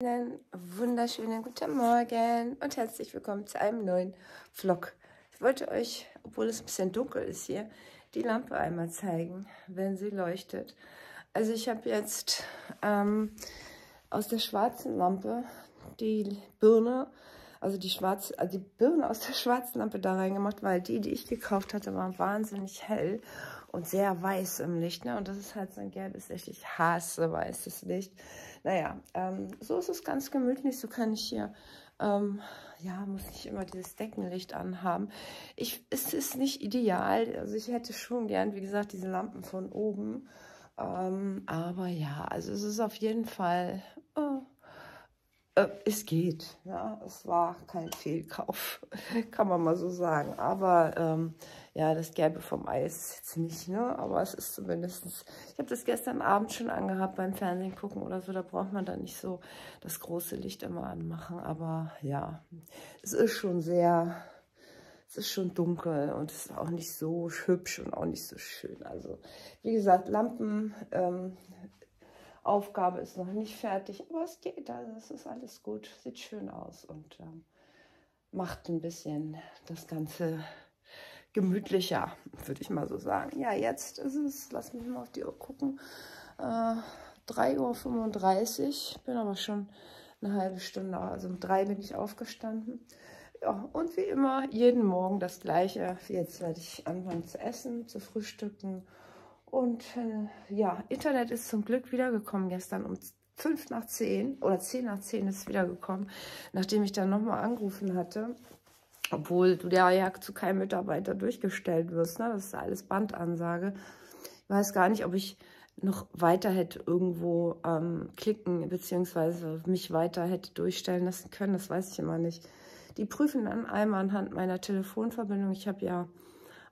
Einen wunderschönen guten Morgen und herzlich willkommen zu einem neuen Vlog. Ich wollte euch, obwohl es ein bisschen dunkel ist hier, die Lampe einmal zeigen, wenn sie leuchtet. Also ich habe jetzt aus der schwarzen Lampe die Birne, also die Birne aus der schwarzen Lampe da reingemacht, weil die ich gekauft hatte, waren wahnsinnig hell und sehr weiß im Licht, ne? Und das ist halt so ein gelbes Licht. Ich hasse weißes Licht. Naja, so ist es ganz gemütlich. So kann ich hier, ja, muss nicht immer dieses Deckenlicht anhaben. Es ist nicht ideal. Also ich hätte schon gern, wie gesagt, diese Lampen von oben. Aber ja, also es ist auf jeden Fall... es geht, ja, es war kein Fehlkauf, kann man mal so sagen. Aber ja, das Gelbe vom Eis jetzt nicht, ne? Aber es ist zumindest, ich habe das gestern Abend schon angehabt beim Fernsehen gucken oder so, da braucht man dann nicht so das große Licht immer anmachen. Aber ja, es ist schon sehr, es ist schon dunkel und es ist auch nicht so hübsch und auch nicht so schön. Also wie gesagt, Lampen... Aufgabe ist noch nicht fertig, aber es geht, also es ist alles gut, sieht schön aus und macht ein bisschen das Ganze gemütlicher, würde ich mal so sagen. Ja, jetzt ist es, lass mich mal auf die Uhr gucken, 3:35 Uhr, bin aber schon eine halbe Stunde, also um 3 bin ich aufgestanden. Ja, und wie immer, jeden Morgen das Gleiche. Jetzt werde ich anfangen zu essen, zu frühstücken. Und ja, Internet ist zum Glück wiedergekommen gestern um 9:55 oder 9:50 ist wiedergekommen, nachdem ich dann nochmal angerufen hatte, obwohl du ja zu keinem Mitarbeiter durchgestellt wirst, ne? Das ist alles Bandansage. Ich weiß gar nicht, ob ich noch weiter hätte irgendwo klicken bzw. mich weiter hätte durchstellen lassen können, das weiß ich immer nicht. Die prüfen dann einmal anhand meiner Telefonverbindung, ich habe ja...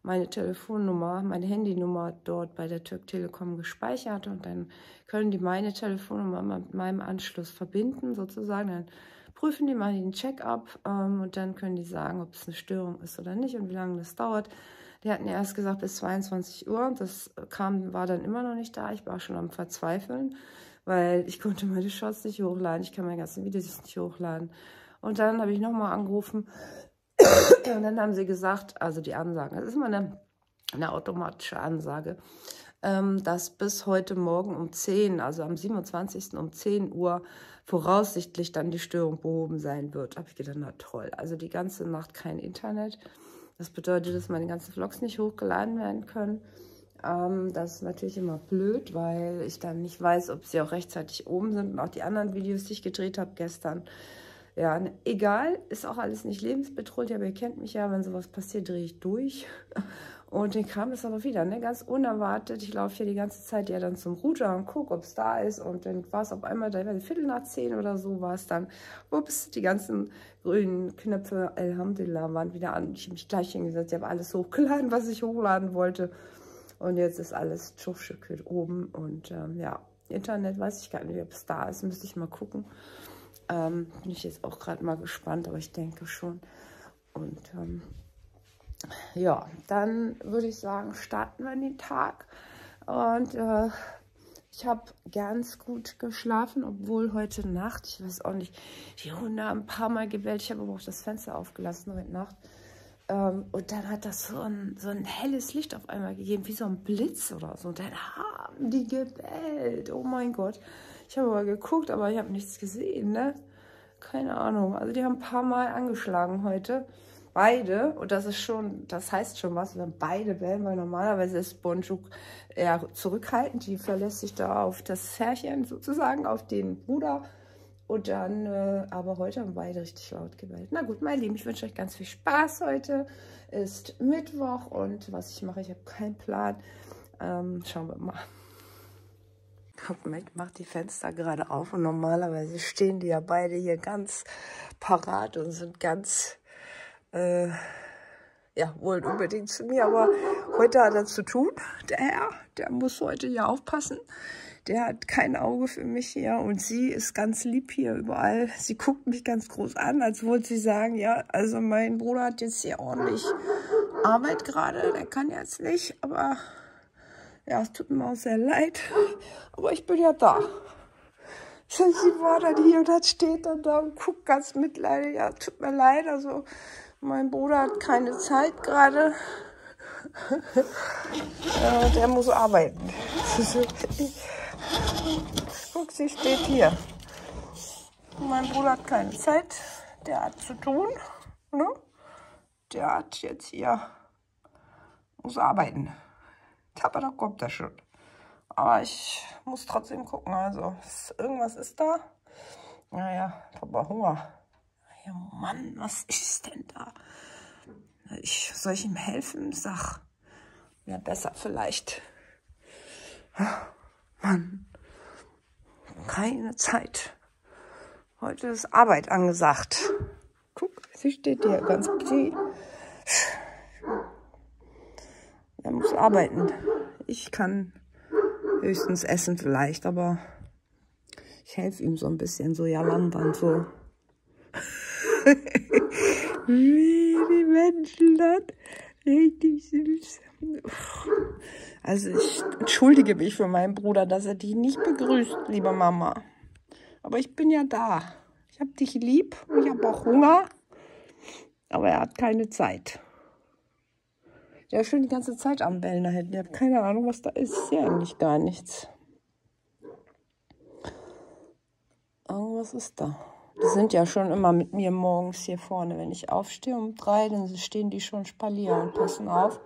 meine Telefonnummer, meine Handynummer dort bei der Türk Telekom gespeichert und dann können die meine Telefonnummer mit meinem Anschluss verbinden sozusagen. Dann prüfen die, machen den Check-up und dann können die sagen, ob es eine Störung ist oder nicht und wie lange das dauert. Die hatten erst gesagt bis 22 Uhr und das war dann immer noch nicht da. Ich war schon am Verzweifeln, weil ich konnte meine Shots nicht hochladen, ich kann meine ganzen Videos nicht hochladen. Und dann habe ich nochmal angerufen. Und dann haben sie gesagt, also die Ansagen, das ist immer eine automatische Ansage, dass bis heute Morgen um 10, also am 27. um 10 Uhr voraussichtlich dann die Störung behoben sein wird. Habe ich gedacht, na toll, also die ganze Nacht kein Internet. Das bedeutet, dass meine ganzen Vlogs nicht hochgeladen werden können. Das ist natürlich immer blöd, weil ich dann nicht weiß, ob sie auch rechtzeitig oben sind und auch die anderen Videos, die ich gedreht habe gestern. Ja, egal, ist auch alles nicht lebensbedrohlich, aber ihr kennt mich ja, wenn sowas passiert, drehe ich durch. Und dann kam das aber wieder, ne? Ganz unerwartet. Ich laufe hier die ganze Zeit ja dann zum Router und gucke, ob es da ist. Und dann war es auf einmal, da war es 10:15 oder so, war es dann, ups, die ganzen grünen Knöpfe, Alhamdulillah, waren wieder an. Ich habe mich gleich hingesetzt, ich habe alles hochgeladen, was ich hochladen wollte. Und jetzt ist alles tschuffschüttelt oben. Und ja, Internet weiß ich gar nicht, ob es da ist, müsste ich mal gucken. Bin ich jetzt auch gerade mal gespannt, aber ich denke schon. Und ja, dann würde ich sagen, starten wir in den Tag. Und ich habe ganz gut geschlafen, obwohl heute Nacht, ich weiß auch nicht, die Hunde haben ein paar Mal gebellt. Ich habe aber auch das Fenster aufgelassen heute Nacht. Und dann hat das so ein helles Licht auf einmal gegeben, wie so ein Blitz oder so. Und dann haben die gebellt. Oh mein Gott. Ich habe mal geguckt, aber ich habe nichts gesehen, ne? Keine Ahnung. Also die haben ein paar Mal angeschlagen heute. Beide. Und das ist schon, das heißt schon was, wenn beide bellen, weil normalerweise ist Bonjuk eher zurückhaltend. Die verlässt sich da auf das Herrchen sozusagen, auf den Bruder. Und dann, aber heute haben beide richtig laut gebellt. Na gut, meine Lieben, ich wünsche euch ganz viel Spaß heute. Ist Mittwoch und was ich mache, ich habe keinen Plan. Schauen wir mal. Ich mache die Fenster gerade auf und normalerweise stehen die ja beide hier ganz parat und sind ganz, ja, wollen unbedingt zu mir, aber heute hat er zu tun, der Herr, der muss heute hier aufpassen, der hat kein Auge für mich hier und sie ist ganz lieb hier überall, sie guckt mich ganz groß an, als wollte sie sagen, ja, also mein Bruder hat jetzt hier ordentlich Arbeit gerade, der kann jetzt nicht, aber... ja, es tut mir auch sehr leid, aber ich bin ja da. sie war dann hier und hat steht dann da und guckt ganz mitleidig. Ja, tut mir leid, also mein Bruder hat keine Zeit gerade. Ja, der muss arbeiten. Guck, sie steht hier. Mein Bruder hat keine Zeit, der hat zu tun, ne? Der hat jetzt hier, muss arbeiten. Aber da kommt er schon. Aber ich muss trotzdem gucken, also irgendwas ist da. Naja, ich habe Hunger. Ja, Mann, was ist denn da? Soll ich ihm helfen? Sag, ja, besser vielleicht. Mann, keine Zeit. Heute ist Arbeit angesagt. Guck, sie steht hier ganz petit. Er muss arbeiten. Ich kann höchstens essen vielleicht, aber ich helfe ihm so ein bisschen, so ja langwand so. Wie die Menschen das. Richtig süß. Also ich entschuldige mich für meinen Bruder, dass er dich nicht begrüßt, liebe Mama. Aber ich bin ja da. Ich habe dich lieb und ich habe auch Hunger. Aber er hat keine Zeit. Der ist schon die ganze Zeit am Bellen da hinten. Ich habe keine Ahnung, was da ist. Ich sehe eigentlich gar nichts. Irgendwas ist da. Die sind ja schon immer mit mir morgens hier vorne. Wenn ich aufstehe um 3, dann stehen die schon Spalier und passen auf.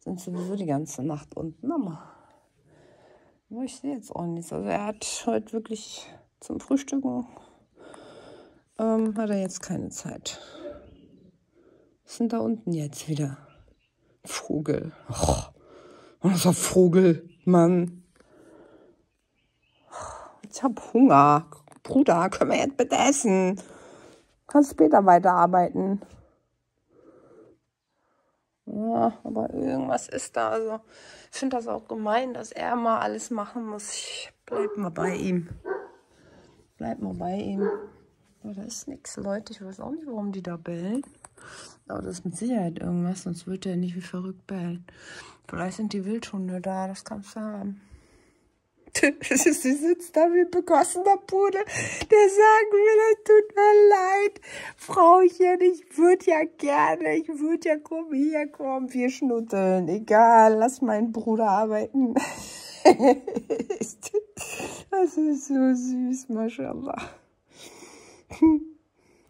Sind sowieso die ganze Nacht unten. Aber ich sehe jetzt auch nichts. Also er hat heute wirklich zum Frühstücken hat er jetzt keine Zeit. Was sind da unten jetzt wieder? Vogel. Oh, was ein Vogel, Mann. Ich hab Hunger. Bruder, können wir jetzt bitte essen? Kannst später weiterarbeiten. Ja, aber irgendwas ist da. Also, ich finde das auch gemein, dass er mal alles machen muss. Ich bleib mal bei ihm. Bleib mal bei ihm. Aber da ist nichts, Leute. Ich weiß auch nicht, warum die da bellen. Aber das ist mit Sicherheit irgendwas, sonst würde er nicht wie verrückt bellen. Vielleicht sind die Wildhunde da, das kannst du haben. Sie sitzt da wie ein begossener Pudel, der sagen will, es tut mir leid, Frauchen, ich würde ja gerne, ich würde ja kommen, hier kommen, wir schnuddeln, egal, lass meinen Bruder arbeiten. Das ist so süß, Maschallah.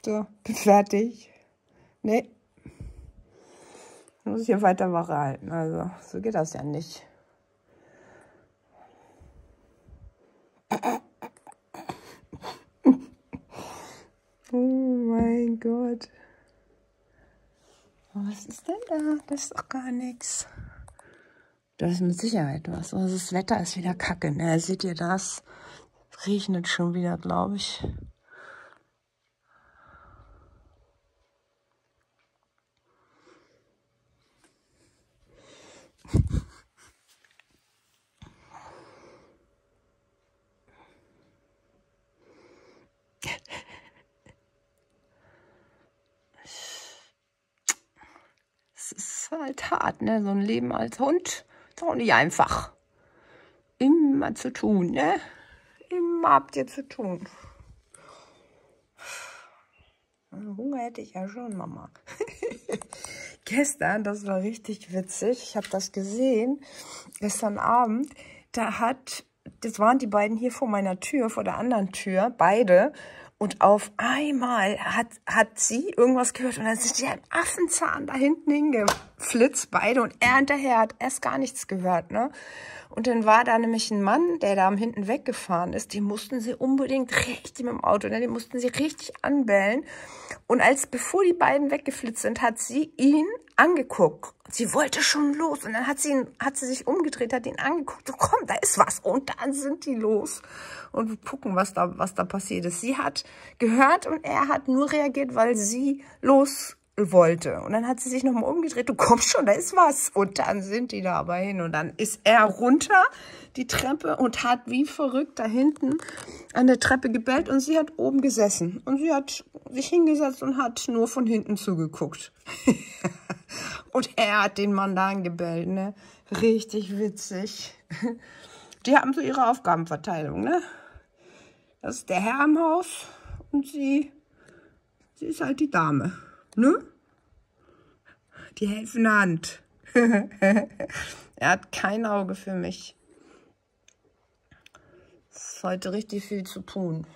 So, bin fertig. Nee, muss ich hier weiter Wache halten, also so geht das ja nicht. Oh mein Gott. Was ist denn da? Das ist doch gar nichts. Das ist mit Sicherheit was. Also das Wetter ist wieder kacke, ne? Seht ihr das? Regnet schon wieder, glaube ich. Es ist halt hart, ne? So ein Leben als Hund ist auch nicht einfach. Immer zu tun, ne? Immer habt ihr zu tun. Hunger hätte ich ja schon, Mama. Gestern, das war richtig witzig, ich habe das gesehen, gestern Abend, das waren die beiden hier vor meiner Tür, vor der anderen Tür, beide, und auf einmal hat sie irgendwas gehört und dann sind die ein Affenzahn da hinten hingeflitzt, beide, und er hinterher hat erst gar nichts gehört, ne? Und dann war da nämlich ein Mann, der da am hinten weggefahren ist, den mussten sie unbedingt richtig mit dem Auto, ne? Den mussten sie richtig anbellen. Und bevor die beiden weggeflitzt sind, hat sie ihn angeguckt. Sie wollte schon los und dann hat sie sich umgedreht, hat ihn angeguckt. So, komm, da ist was. Und dann sind die los und gucken, was da passiert ist. Sie hat gehört und er hat nur reagiert, weil sie los wollte. Und dann hat sie sich nochmal umgedreht. Du kommst schon, da ist was. Und dann sind die da aber hin. Und dann ist er runter die Treppe und hat wie verrückt da hinten an der Treppe gebellt. Und sie hat oben gesessen. Und sie hat sich hingesetzt und hat nur von hinten zugeguckt. Und er hat den Mann da angebellt, ne? Richtig witzig. Die haben so ihre Aufgabenverteilung, ne? Das ist der Herr am Haus und sie ist halt die Dame, ne? Die helfende Hand. Er hat kein Auge für mich. Es ist heute richtig viel zu tun.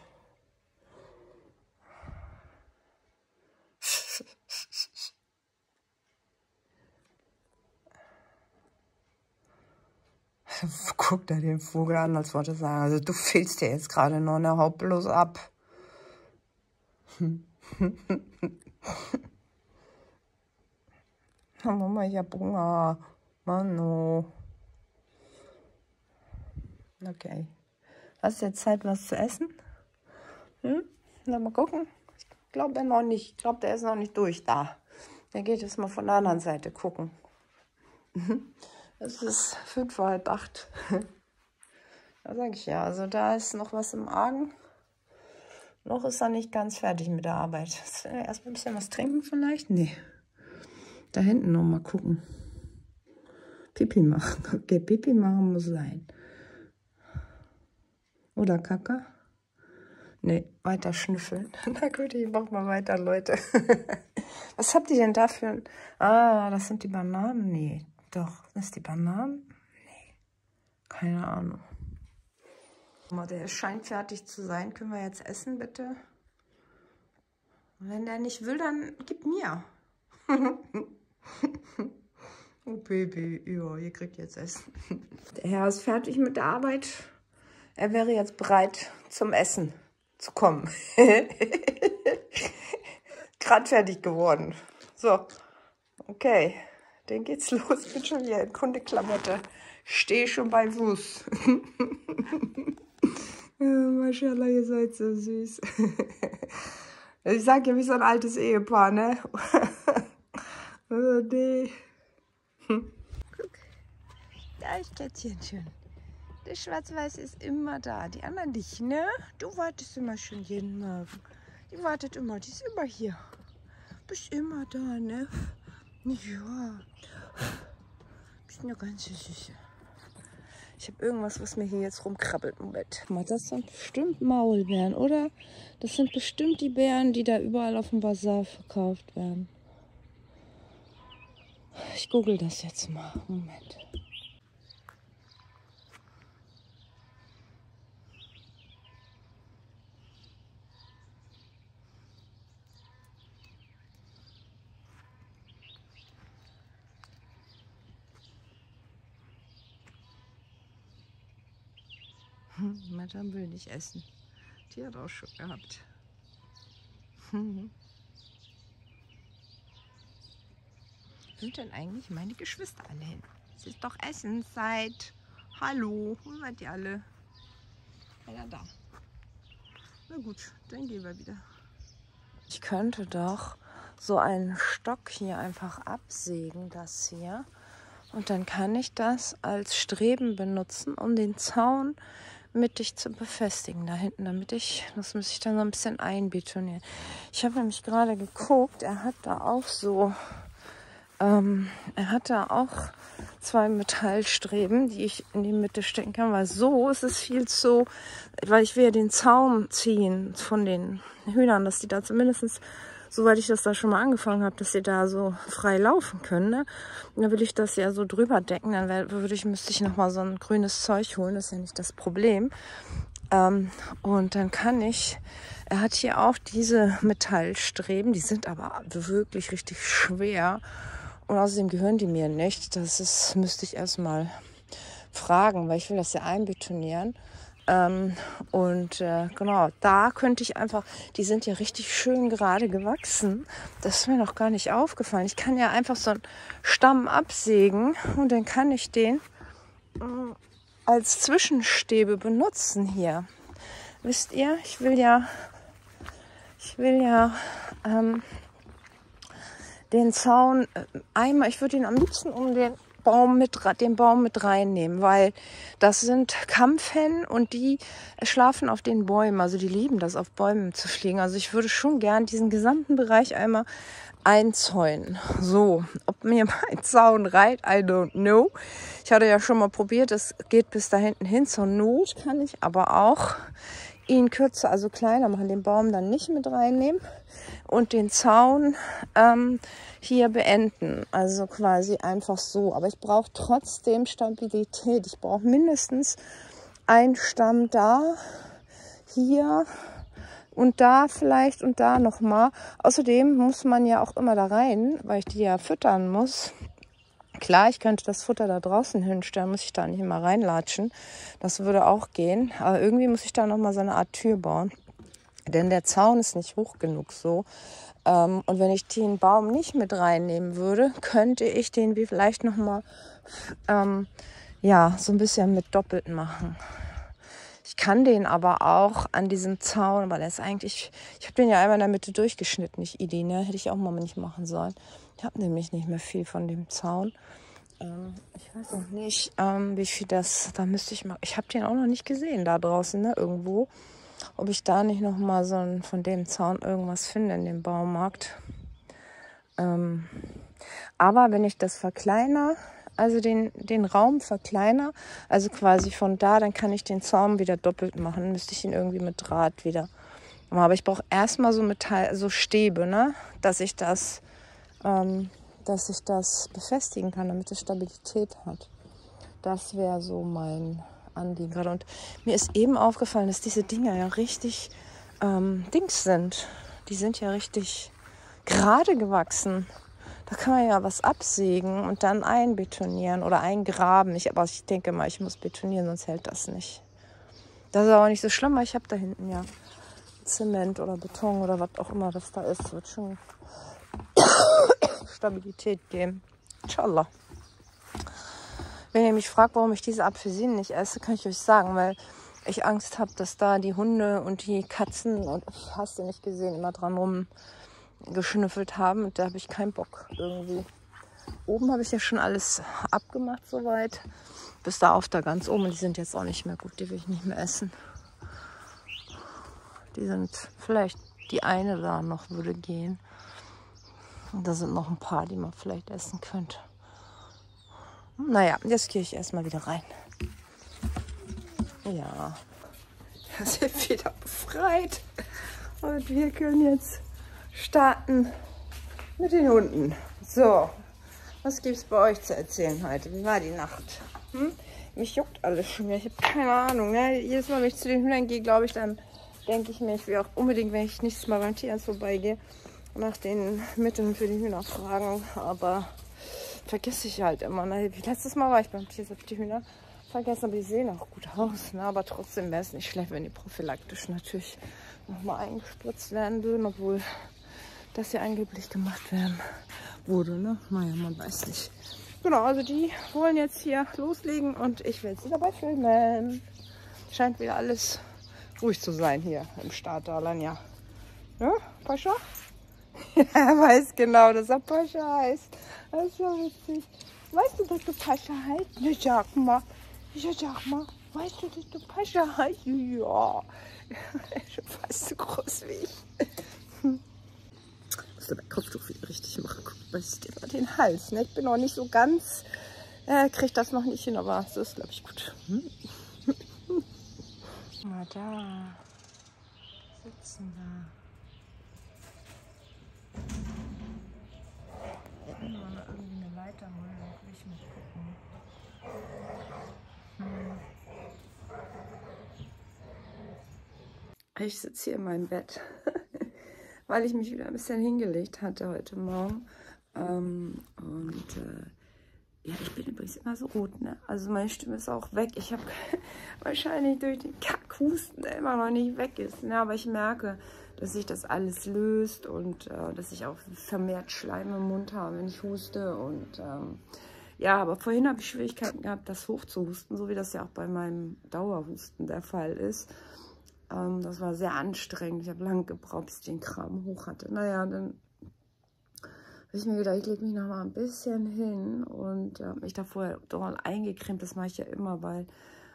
Guckt er den Vogel an, als wollte er sagen, also du fehlst dir jetzt gerade noch eine Hauptlos ab. Oh Mama, ich hab Hunger. Mann, oh. Okay. Hast du jetzt Zeit, was zu essen? Hm? Mal gucken. Ich glaube, er noch nicht. Ich glaube, der ist noch nicht durch da. Der geht jetzt mal von der anderen Seite gucken. Es ist 7:45. Da sage ich ja, also da ist noch was im Argen. Noch ist er nicht ganz fertig mit der Arbeit. Erst mal ein bisschen was trinken vielleicht? Nee. Da hinten noch mal gucken. Pipi machen. Okay, Pipi machen muss sein. Oder Kacke? Nee, weiter schnüffeln. Na gut, ich mach mal weiter, Leute. Was habt ihr denn dafür? Ah, das sind die Bananen? Nee. Doch, ist die Banane? Nee. Keine Ahnung. Der scheint fertig zu sein. Können wir jetzt essen, bitte? Wenn der nicht will, dann gib mir. Oh, Baby. Ja, ihr kriegt jetzt Essen. Der Herr ist fertig mit der Arbeit. Er wäre jetzt bereit, zum Essen zu kommen. Gerade fertig geworden. So, okay. Dann geht's los. Ich bin schon wieder in Kundeklamotte. Stehe schon bei Fuß. Maschallah, ihr seid so süß. Ich sag ja, wie so ein altes Ehepaar, ne? Oh, nee. Guck, da ist Kätzchen schön. Der Schwarz-Weiß ist immer da. Die anderen nicht, ne? Du wartest immer schon jeden Morgen. Die wartet immer, die ist immer hier. Bist immer da, ne? Ja, bist eine ganze Süße. Ich habe irgendwas, was mir hier jetzt rumkrabbelt im Bett. Das sind bestimmt Maulbeeren, oder? Das sind bestimmt die Beeren, die da überall auf dem Bazar verkauft werden. Ich google das jetzt mal. Moment. Madame will nicht essen. Die hat auch schon gehabt. Sind denn eigentlich meine Geschwister alle hin? Es ist doch Essenszeit. Hallo, wo seid ihr alle? Einer da. Na gut, dann gehen wir wieder. Ich könnte doch so einen Stock hier einfach absägen, das hier. Und dann kann ich das als Streben benutzen, um den Zaun mittig zu befestigen da hinten, damit ich, das muss ich dann so ein bisschen einbetonieren. Ich habe nämlich gerade geguckt, er hat da auch so, er hat da auch 2 Metallstreben, die ich in die Mitte stecken kann, weil so ist es viel zu, weil ich will ja den Zaun ziehen von den Hühnern, dass die da zumindest, soweit ich das da schon mal angefangen habe, dass sie da so frei laufen können, ne? Und dann will ich das ja so drüber decken, dann müsste ich nochmal so ein grünes Zeug holen, das ist ja nicht das Problem. Und dann kann ich, er hat hier auch diese Metallstreben, die sind aber wirklich richtig schwer und außerdem gehören die mir nicht, das ist, müsste ich erstmal fragen, weil ich will das ja einbetonieren. Genau, da könnte ich einfach, die sind ja richtig schön gerade gewachsen, das ist mir noch gar nicht aufgefallen. Ich kann ja einfach so einen Stamm absägen und dann kann ich den als Zwischenstäbe benutzen hier. Wisst ihr, ich will ja den Zaun einmal, ich würde ihn am liebsten um den Baum mit reinnehmen, weil das sind Kampfhennen und die schlafen auf den Bäumen, also die lieben das, auf Bäumen zu fliegen. Also ich würde schon gern diesen gesamten Bereich einmal einzäunen. So, ob mir mein Zaun reicht, I don't know. Ich hatte ja schon mal probiert, es geht bis da hinten hin, zur Not kann ich aber auch ihn kürzer, also kleiner machen, den Baum dann nicht mit reinnehmen und den Zaun hier beenden. Also quasi einfach so. Aber ich brauche trotzdem Stabilität. Ich brauche mindestens einen Stamm da, hier und da vielleicht und da nochmal. Außerdem muss man ja auch immer da rein, weil ich die ja füttern muss. Klar, ich könnte das Futter da draußen hinstellen, muss ich da nicht immer reinlatschen. Das würde auch gehen. Aber irgendwie muss ich da nochmal so eine Art Tür bauen. Denn der Zaun ist nicht hoch genug so. Und wenn ich den Baum nicht mit reinnehmen würde, könnte ich den wie vielleicht nochmal ja, so ein bisschen mit doppelt machen. Ich kann den aber auch an diesem Zaun, weil er ist eigentlich, ich habe den ja einmal in der Mitte durchgeschnitten, nicht Idi, ne? Hätte ich auch mal nicht machen sollen. Ich habe nämlich nicht mehr viel von dem Zaun. Ich weiß auch nicht, wie viel das, da müsste ich mal, ich habe den auch noch nicht gesehen da draußen, ne, irgendwo. Ob ich da nicht nochmal so ein, von dem Zaun irgendwas finde in dem Baumarkt. Aber wenn ich das verkleinere, also den Raum verkleinere, also quasi von da, dann kann ich den Zaun wieder doppelt machen. Dann müsste ich ihn irgendwie mit Draht wieder machen. Aber ich brauche erstmal so Metall, so Stäbe, ne, dass ich das befestigen kann, damit es Stabilität hat. Das wäre so mein Anliegen gerade. Und mir ist eben aufgefallen, dass diese Dinger ja richtig Dings sind. Die sind ja richtig gerade gewachsen. Da kann man ja was absägen und dann einbetonieren oder eingraben. Aber ich denke mal, ich muss betonieren, sonst hält das nicht. Das ist aber nicht so schlimm, weil ich habe da hinten ja Zement oder Beton oder was auch immer das da ist. Das wird schon Stabilität geben. Inshallah. Wenn ihr mich fragt, warum ich diese Apfelsinen nicht esse, kann ich euch sagen, weil ich Angst habe, dass da die Hunde und die Katzen und hast du nicht gesehen, immer dran rumgeschnüffelt haben. Und da habe ich keinen Bock irgendwie. Oben habe ich ja schon alles abgemacht soweit. Bis da auf da ganz oben. Die sind jetzt auch nicht mehr gut. Die will ich nicht mehr essen. Die sind vielleicht die eine da noch würde gehen. Und da sind noch ein paar, die man vielleicht essen könnte. Naja, jetzt gehe ich erstmal wieder rein. Ja, wir sind wieder befreit. Und wir können jetzt starten mit den Hunden. So, was gibt es bei euch zu erzählen heute? Wie war die Nacht? Hm? Mich juckt alles schon wieder. Ich habe keine Ahnung. Ne? Jedes Mal, wenn ich zu den Hühnern gehe, glaube ich, dann denke ich mir, ich will auch unbedingt, wenn ich nächstes Mal beim Tierarzt vorbeigehe, nach den Mitteln für die Hühner fragen, aber vergesse ich halt immer. Ne? Letztes Mal war ich beim Tierarzt, habe die Hühner vergessen, aber die sehen auch gut aus. Ne? Aber trotzdem wäre es nicht schlecht, wenn die prophylaktisch natürlich nochmal eingespritzt werden würden, obwohl das ja angeblich gemacht werden wurde. Ne? Naja, man weiß nicht. Genau, also die wollen jetzt hier loslegen und ich will sie dabei filmen. Scheint wieder alles ruhig zu sein hier im Staat Alanya. Ja, Pascha? Ja, er weiß genau, dass er Pascha heißt. Das ist ja witzig. Weißt du, dass du Pascha heißt? Ja, sag mal. Ja, sag mal. Weißt du, dass du Pascha heißt? Ja. Er ist schon fast so groß wie ich. Ich muss dabei Kopftuch wieder richtig machen. Guck mal, das ist immer den Hals. Ne? Ich bin noch nicht so ganz, krieg das noch nicht hin, aber so ist, glaube ich, gut. Mal da. Sitzen da. Ich kann mal irgendwie eine Leiter holen, dann will ich mal gucken. Ich sitze hier in meinem Bett, weil ich mich wieder ein bisschen hingelegt hatte heute Morgen. Ja, ich bin übrigens immer so rot, ne? Also meine Stimme ist auch weg. Ich habe wahrscheinlich durch den Kackhusten, der immer noch nicht weg ist. Ne? Aber ich merke, dass sich das alles löst und dass ich auch vermehrt Schleim im Mund habe, wenn ich huste. Und ja, aber vorhin habe ich Schwierigkeiten gehabt, das hochzuhusten, so wie das ja auch bei meinem Dauerhusten der Fall ist. Das war sehr anstrengend. Ich habe lange gebraucht, bis ich den Kram hoch hatte. Naja, dann habe ich mir gedacht, ich lege mich noch mal ein bisschen hin und mich da vorher doll eingecremt. Das mache ich ja immer, weil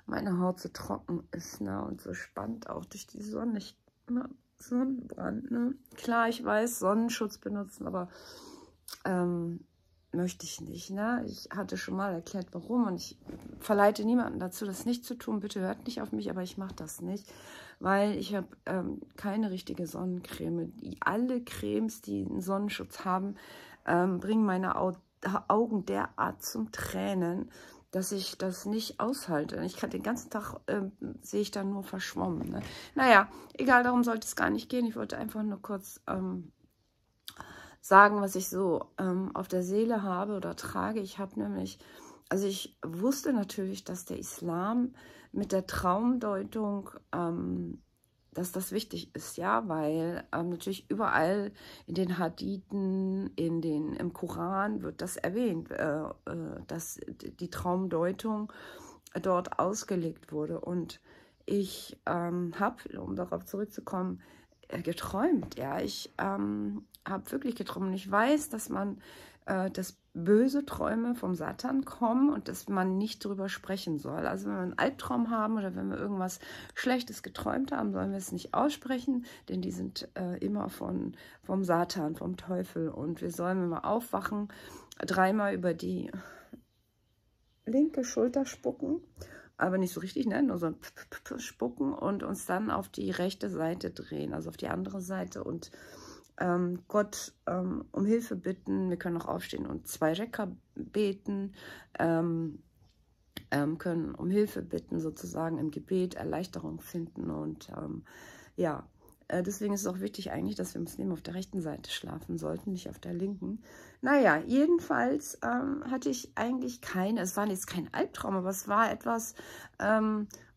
meine Haut so trocken ist, ne? Und so spannt auch durch die Sonne. Ich immer Sonnenbrand, ne? Klar, ich weiß, Sonnenschutz benutzen, aber möchte ich nicht, ne? Ich hatte schon mal erklärt, warum, und ich verleite niemanden dazu, das nicht zu tun. Bitte hört nicht auf mich, aber ich mache das nicht. weil ich habe keine richtige Sonnencreme. Alle Cremes, die einen Sonnenschutz haben, bringen meine Augen derart zum Tränen, dass ich das nicht aushalte. Ich kann den ganzen Tag, sehe ich dann nur verschwommen. Ne? Naja, egal, darum sollte es gar nicht gehen. Ich wollte einfach nur kurz sagen, was ich so auf der Seele habe oder trage. Ich habe nämlich, also ich wusste natürlich, dass der Islam mit der Traumdeutung, dass das wichtig ist, ja, weil natürlich überall in den Hadithen, im Koran wird das erwähnt, dass die Traumdeutung dort ausgelegt wurde. Und ich habe, um darauf zurückzukommen, geträumt, ja, ich habe wirklich geträumt. Und ich weiß, dass man das böse Träume vom Satan kommen und dass man nicht darüber sprechen soll. Also wenn wir einen Albtraum haben oder wenn wir irgendwas Schlechtes geträumt haben, sollen wir es nicht aussprechen, denn die sind immer vom Satan, vom Teufel. Und wir sollen, wenn wir aufwachen, dreimal über die linke Schulter spucken, aber nicht so richtig, ne? Nur so ein Spucken und uns dann auf die rechte Seite drehen, also auf die andere Seite und Gott um Hilfe bitten. Wir können auch aufstehen und 2 Rekka beten, können um Hilfe bitten, sozusagen im Gebet Erleichterung finden. Und ja, deswegen ist es auch wichtig eigentlich, dass wir Muslime auf der rechten Seite schlafen sollten, nicht auf der linken. Naja, jedenfalls hatte ich eigentlich es war jetzt kein Albtraum, aber es war etwas,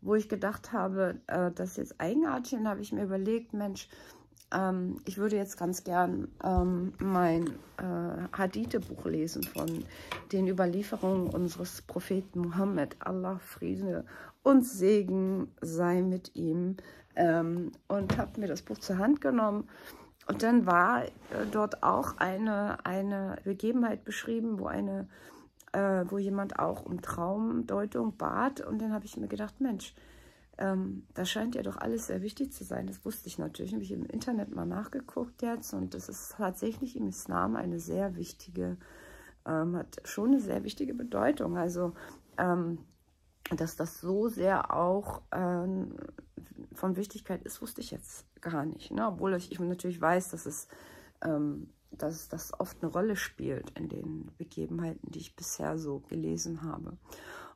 wo ich gedacht habe, das ist jetzt eigenartig. Und da habe ich mir überlegt, Mensch, ich würde jetzt ganz gern mein Hadithe-Buch lesen von den Überlieferungen unseres Propheten Mohammed. Allah, Friede und Segen sei mit ihm. Und habe mir das Buch zur Hand genommen. Und dann war dort auch eine Begebenheit beschrieben, wo jemand auch um Traumdeutung bat. Und dann habe ich mir gedacht, Mensch, das scheint ja doch alles sehr wichtig zu sein. Das wusste ich natürlich. Habe ich im Internet mal nachgeguckt jetzt. Und das ist tatsächlich im Islam hat schon eine sehr wichtige Bedeutung. Also, dass das so sehr auch von Wichtigkeit ist, wusste ich jetzt gar nicht. Ne? Obwohl ich natürlich weiß, dass das oft eine Rolle spielt in den Begebenheiten, die ich bisher so gelesen habe.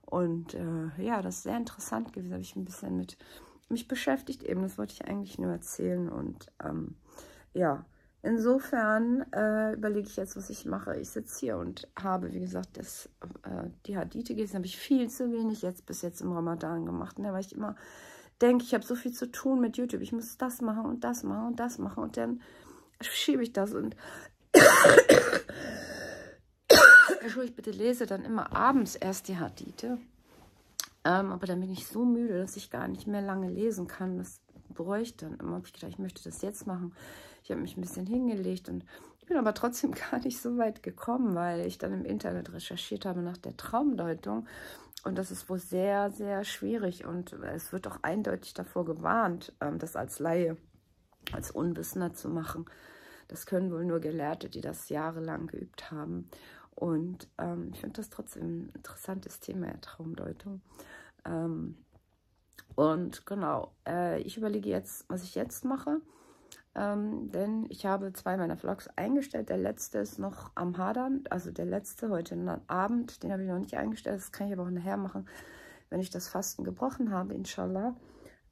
Und ja, das ist sehr interessant gewesen, habe ich ein bisschen mit mich beschäftigt eben, das wollte ich eigentlich nur erzählen. Und ja, insofern überlege ich jetzt, was ich mache. Ich sitze hier und habe, wie gesagt, die Hadithe gelesen, habe ich viel zu wenig bis jetzt im Ramadan gemacht, ne? Weil ich immer denke, ich habe so viel zu tun mit YouTube, ich muss das machen und das machen und das machen und dann schiebe ich das und... Entschuldigung, ich bitte lese dann immer abends erst die Hadithe. Aber dann bin ich so müde, dass ich gar nicht mehr lange lesen kann. Das bereue ich dann immer. Ich gedacht, ich möchte das jetzt machen. Ich habe mich ein bisschen hingelegt und ich bin aber trotzdem gar nicht so weit gekommen, weil ich dann im Internet recherchiert habe nach der Traumdeutung. Und das ist wohl sehr, sehr schwierig. Und es wird auch eindeutig davor gewarnt, das als Laie, als Unwissender zu machen. Das können wohl nur Gelehrte, die das jahrelang geübt haben. Und ich finde das trotzdem ein interessantes Thema, ja, Traumdeutung. Und genau, ich überlege jetzt, was ich jetzt mache. Denn ich habe 2 meiner Vlogs eingestellt. Der letzte ist noch am Hadern. Also der letzte heute Abend, den habe ich noch nicht eingestellt. Das kann ich aber auch nachher machen, wenn ich das Fasten gebrochen habe, inshallah.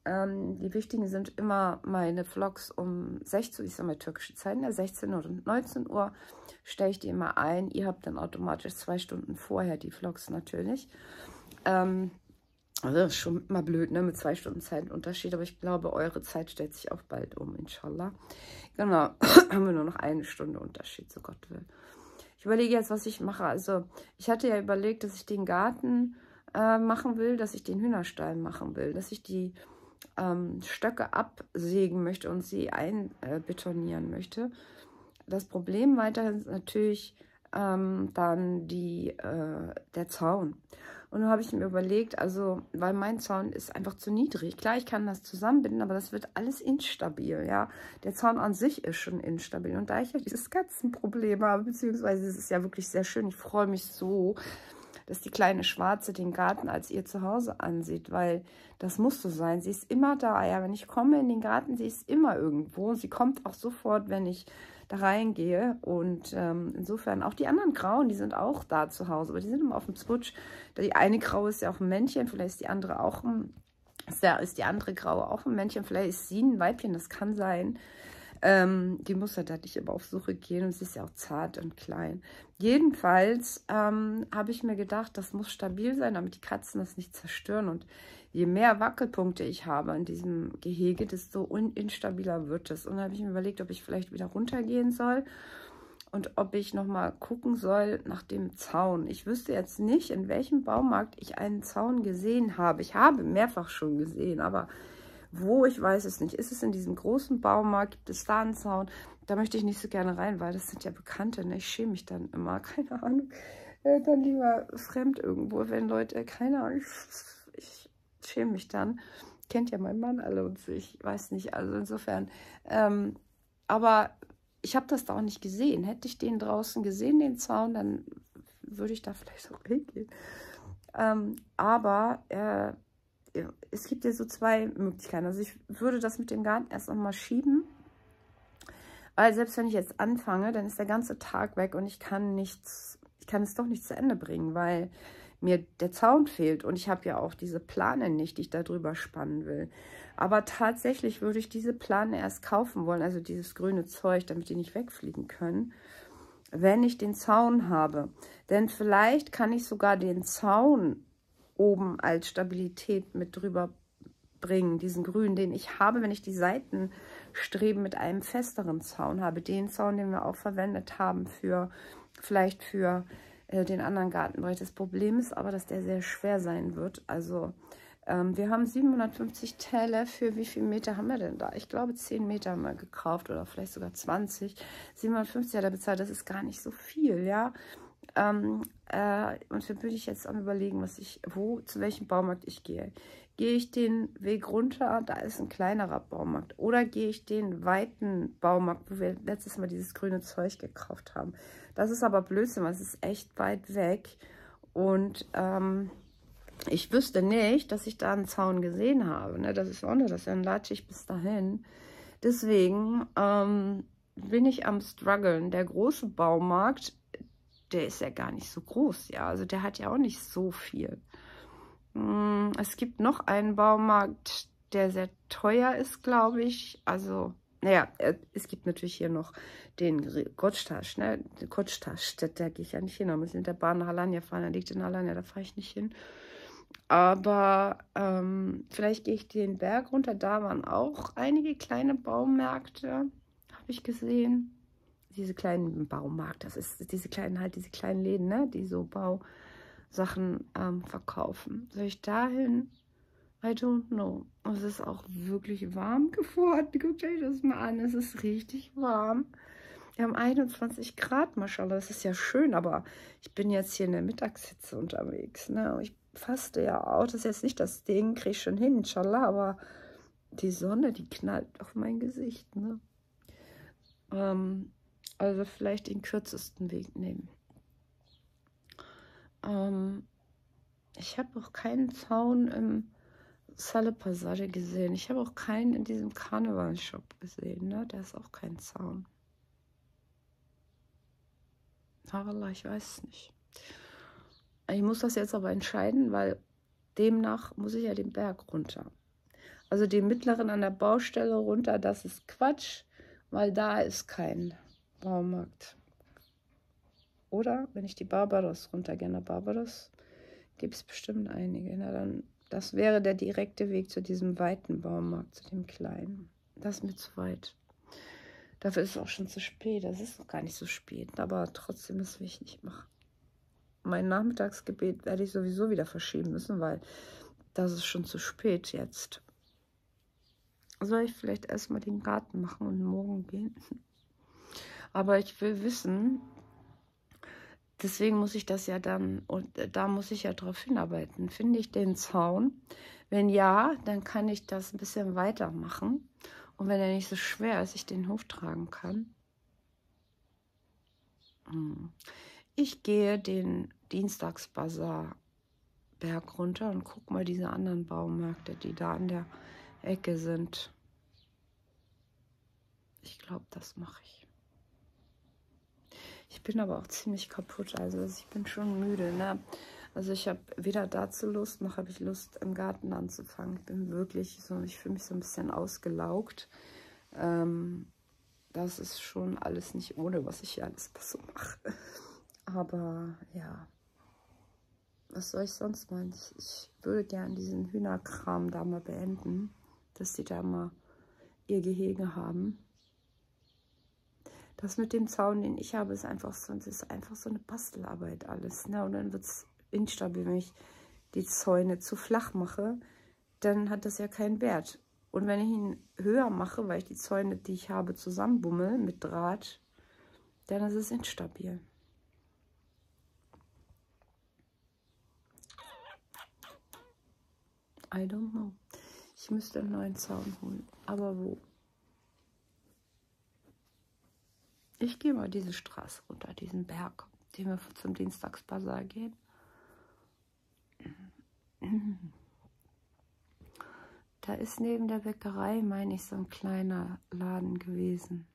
Die wichtigen sind immer meine Vlogs um 16 Uhr, ich sage mal türkische Zeiten, 16 Uhr und 19 Uhr stelle ich die immer ein. Ihr habt dann automatisch 2 Stunden vorher die Vlogs natürlich. Also das ist schon immer blöd, ne, mit 2 Stunden Zeitunterschied, aber ich glaube, eure Zeit stellt sich auch bald um, inshallah. Genau, haben wir nur noch 1 Stunde Unterschied, so Gott will. Ich überlege jetzt, was ich mache. Also ich hatte ja überlegt, dass ich den Garten machen will, dass ich den Hühnerstall machen will, dass ich die Stöcke absägen möchte und sie einbetonieren möchte. Das Problem weiterhin ist natürlich dann der Zaun. Und dann habe ich mir überlegt, also, weil mein Zaun ist einfach zu niedrig. Klar, ich kann das zusammenbinden, aber das wird alles instabil, ja. Der Zaun an sich ist schon instabil. Und da ich ja dieses Katzenproblem habe, beziehungsweise es ist ja wirklich sehr schön, ich freue mich so, dass die kleine Schwarze den Garten als ihr Zuhause ansieht, weil das muss so sein. Sie ist immer da. Ja, wenn ich komme in den Garten, sie ist immer irgendwo. Sie kommt auch sofort, wenn ich da reingehe. Und insofern auch die anderen Grauen, die sind auch da zu Hause, aber die sind immer auf dem Zwutsch. Die eine Graue ist ja auch ein Männchen, vielleicht ist die andere auch ein... Da ist die andere Graue auch ein Männchen, vielleicht ist sie ein Weibchen, das kann sein. Die muss ja da nicht immer auf Suche gehen und sie ist ja auch zart und klein. Jedenfalls habe ich mir gedacht, das muss stabil sein, damit die Katzen das nicht zerstören. Und je mehr Wackelpunkte ich habe in diesem Gehege, desto instabiler wird es. Und dann habe ich mir überlegt, ob ich vielleicht wieder runtergehen soll und ob ich nochmal gucken soll nach dem Zaun. Ich wüsste jetzt nicht, in welchem Baumarkt ich einen Zaun gesehen habe. Ich habe mehrfach schon gesehen, aber wo, ich weiß es nicht. Ist es in diesem großen Baumarkt? Gibt es da einen Zaun? Da möchte ich nicht so gerne rein, weil das sind ja Bekannte. Ne? Ich schäme mich dann immer, keine Ahnung. Dann lieber fremd irgendwo, wenn Leute, keine Ahnung, ich schäme mich dann. Kennt ja mein Mann alle und ich weiß nicht. Also insofern, aber... Ich habe das da auch nicht gesehen. Hätte ich den draußen gesehen, den Zaun, dann würde ich da vielleicht auch hingehen. Aber es gibt ja so zwei Möglichkeiten. Also ich würde das mit dem Garten erst nochmal schieben. Weil selbst wenn ich jetzt anfange, dann ist der ganze Tag weg und ich kann es doch nicht zu Ende bringen, weil mir der Zaun fehlt und ich habe ja auch diese Plane nicht, die ich da drüber spannen will. Aber tatsächlich würde ich diese Plane erst kaufen wollen, also dieses grüne Zeug, damit die nicht wegfliegen können, wenn ich den Zaun habe. Denn vielleicht kann ich sogar den Zaun oben als Stabilität mit drüber bringen, diesen grünen, den ich habe, wenn ich die Seitenstreben mit einem festeren Zaun habe. Den Zaun, den wir auch verwendet haben für, vielleicht für den anderen Gartenbereich. Das Problem ist aber, dass der sehr schwer sein wird. Also wir haben 750 Teller. Für wie viele Meter haben wir denn da? Ich glaube 10 Meter haben wir gekauft oder vielleicht sogar 20. 750 hat er bezahlt, das ist gar nicht so viel, ja. Und dann bin ich jetzt am Überlegen, zu welchem Baumarkt ich gehe. Gehe ich den Weg runter, da ist ein kleinerer Baumarkt. Oder gehe ich den weiten Baumarkt, wo wir letztes Mal dieses grüne Zeug gekauft haben. Das ist aber Blödsinn, weil es ist echt weit weg. Und ich wüsste nicht, dass ich da einen Zaun gesehen habe. Ne? Das ist auch nur, das dann latsche ich bis dahin. Deswegen bin ich am Struggeln. Der große Baumarkt, der ist ja gar nicht so groß, ja. Also der hat ja auch nicht so viel. Es gibt noch einen Baumarkt, der sehr teuer ist, glaube ich. Also, naja, es gibt natürlich hier noch den Gottstasch, ne? Gottstaschstädt, da gehe ich ja nicht hin. Da muss ich mit der Bahn nach Alanya fahren. Da liegt in Alanya, da fahre ich nicht hin. Aber vielleicht gehe ich den Berg runter. Da waren auch einige kleine Baumärkte, habe ich gesehen. Diese kleinen Baumarkt, das ist diese kleinen Läden, ne, die so Bausachen verkaufen. Soll ich dahin? I don't know. Es ist auch wirklich warm geworden. Guckt euch das mal an. Es ist richtig warm. Wir haben 21 Grad, Maschallah. Das ist ja schön, aber ich bin jetzt hier in der Mittagshitze unterwegs. Ne? Ich faste ja auch. Das ist jetzt nicht das Ding, kriege ich schon hin, Inshallah, aber die Sonne, die knallt auf mein Gesicht. Ne? Also vielleicht den kürzesten Weg nehmen. Ich habe auch keinen Zaun im Salepazade gesehen. Ich habe auch keinen in diesem Karnevalshop gesehen. Ne? Da ist auch kein Zaun. Allah, ich weiß es nicht. Ich muss das jetzt aber entscheiden, weil demnach muss ich ja den Berg runter. Also den mittleren an der Baustelle runter, das ist Quatsch, weil da ist kein Baumarkt. Oder wenn ich die Barbaros runtergehe, Barbaros gibt es bestimmt einige. Na dann, das wäre der direkte Weg zu diesem weiten Baumarkt, zu dem kleinen. Das ist mir zu weit. Dafür ist es auch schon zu spät. Das ist noch gar nicht so spät, aber trotzdem, das will ich nicht machen. Mein Nachmittagsgebet werde ich sowieso wieder verschieben müssen, weil das ist schon zu spät jetzt. Soll ich vielleicht erstmal den Garten machen und morgen gehen? Aber ich will wissen, deswegen muss ich das ja dann, und da muss ich ja drauf hinarbeiten. Finde ich den Zaun? Wenn ja, dann kann ich das ein bisschen weitermachen. Und wenn er nicht so schwer ist, ich den hochtragen kann. Ich gehe den Dienstagsbazar Berg runter und guck mal diese anderen Baumärkte, die da an der Ecke sind. Ich glaube, das mache ich. Ich bin aber auch ziemlich kaputt, also ich bin schon müde, ne? Also ich habe weder dazu Lust, noch habe ich Lust, im Garten anzufangen. Ich bin wirklich so, ich fühle mich so ein bisschen ausgelaugt. Das ist schon alles nicht ohne, was ich hier alles so mache. Aber ja, was soll ich sonst machen? Ich würde gerne diesen Hühnerkram da mal beenden, dass die da mal ihr Gehege haben. Das mit dem Zaun, den ich habe, ist einfach so eine Bastelarbeit alles. Ne? Und dann wird es instabil, wenn ich die Zäune zu flach mache, dann hat das ja keinen Wert. Und wenn ich ihn höher mache, weil ich die Zäune, die ich habe, zusammenbummel mit Draht, dann ist es instabil. I don't know. Ich müsste einen neuen Zaun holen. Aber wo? Ich gehe mal diese Straße runter, diesen Berg, den wir zum Dienstagsbazar gehen. Da ist neben der Bäckerei, meine ich, so ein kleiner Laden gewesen.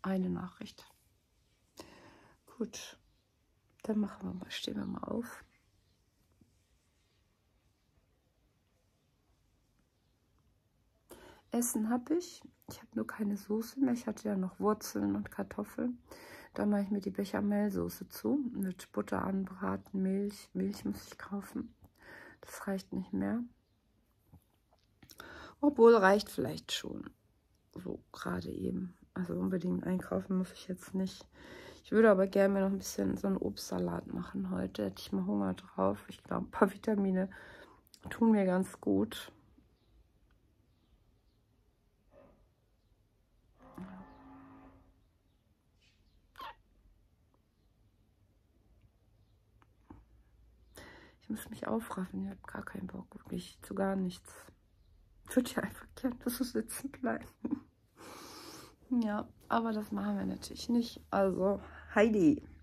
Eine Nachricht. Gut, dann machen wir mal, stehen wir mal auf. Essen habe ich. Ich habe nur keine Soße mehr. Ich hatte ja noch Wurzeln und Kartoffeln. Da mache ich mir die Bechamelsoße zu. Mit Butter anbraten, Milch. Milch muss ich kaufen. Das reicht nicht mehr. Obwohl, reicht vielleicht schon. So, gerade eben. Also unbedingt einkaufen muss ich jetzt nicht. Ich würde aber gerne mir noch ein bisschen so einen Obstsalat machen heute. Hätte ich mal Hunger drauf. Ich glaube, ein paar Vitamine tun mir ganz gut. Ich muss mich aufraffen, ich habe gar keinen Bock, wirklich zu gar nichts. Ich würde ja einfach gerne so sitzen bleiben. Ja, aber das machen wir natürlich nicht. Also, Heidi.